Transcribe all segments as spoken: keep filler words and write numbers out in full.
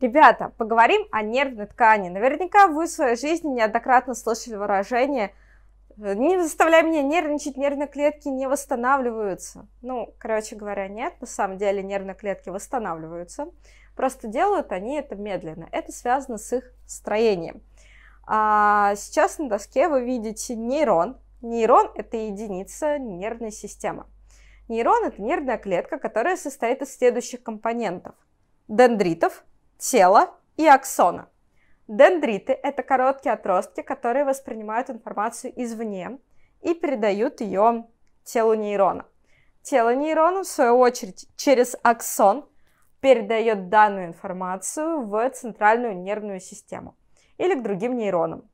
Ребята, поговорим о нервной ткани. Наверняка вы в своей жизни неоднократно слышали выражение «Не заставляй меня нервничать, нервные клетки не восстанавливаются». Ну, короче говоря, нет, на самом деле нервные клетки восстанавливаются. Просто делают они это медленно. Это связано с их строением. А сейчас на доске вы видите нейрон. Нейрон – это единица нервной системы. Нейрон – это нервная клетка, которая состоит из следующих компонентов – дендритов, тела и аксона. Дендриты – это короткие отростки, которые воспринимают информацию извне и передают ее телу нейрона. Тело нейрона, в свою очередь, через аксон передает данную информацию в центральную нервную систему или к другим нейронам.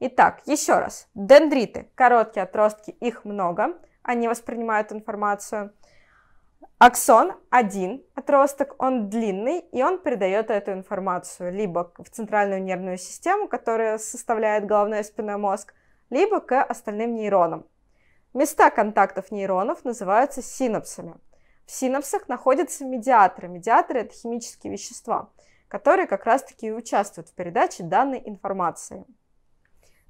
Итак, еще раз. Дендриты – короткие отростки, их много, они воспринимают информацию. Аксон – один отросток, он длинный, и он передает эту информацию либо в центральную нервную систему, которая составляет головной и спинной мозг, либо к остальным нейронам. Места контактов нейронов называются синапсами. В синапсах находятся медиаторы. Медиаторы – это химические вещества, которые как раз-таки и участвуют в передаче данной информации.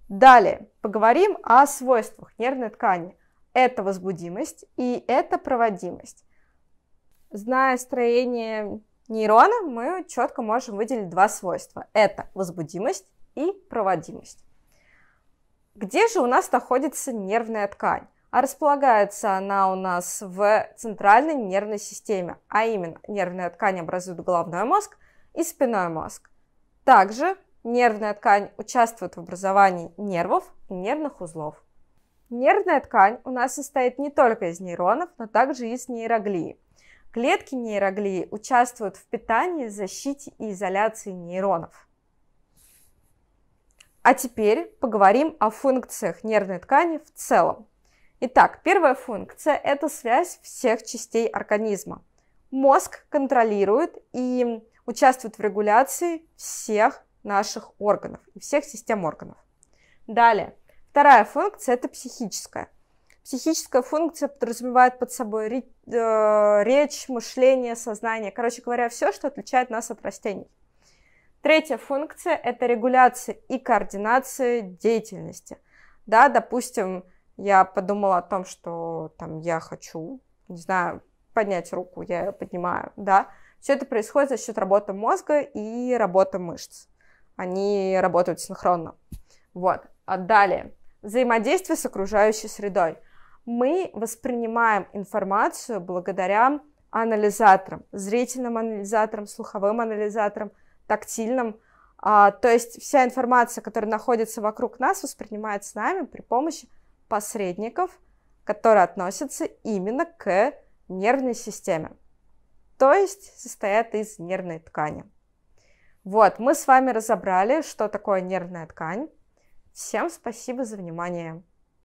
Далее поговорим о свойствах нервной ткани. Это возбудимость и это проводимость. Зная строение нейрона, мы четко можем выделить два свойства. Это возбудимость и проводимость. Где же у нас находится нервная ткань? А располагается она у нас в центральной нервной системе, а именно нервная ткань образует головной мозг и спинной мозг. Также нервная ткань участвует в образовании нервов и нервных узлов. Нервная ткань у нас состоит не только из нейронов, но также из нейроглии. Клетки нейроглии участвуют в питании, защите и изоляции нейронов. А теперь поговорим о функциях нервной ткани в целом. Итак, первая функция – это связь всех частей организма. Мозг контролирует и участвует в регуляции всех наших органов и всех систем органов. Далее, вторая функция – это психическая. Психическая функция подразумевает под собой речь, мышление, сознание. Короче говоря, все, что отличает нас от растений. Третья функция – это регуляция и координация деятельности. Да, допустим, я подумала о том, что там, я хочу, не знаю, поднять руку, я ее поднимаю. Да? Все это происходит за счет работы мозга и работы мышц. Они работают синхронно. Вот. А далее. Взаимодействие с окружающей средой. Мы воспринимаем информацию благодаря анализаторам, зрительным анализаторам, слуховым анализаторам, тактильным. А, то есть вся информация, которая находится вокруг нас, воспринимается с нами при помощи посредников, которые относятся именно к нервной системе, то есть состоят из нервной ткани. Вот, мы с вами разобрали, что такое нервная ткань. Всем спасибо за внимание.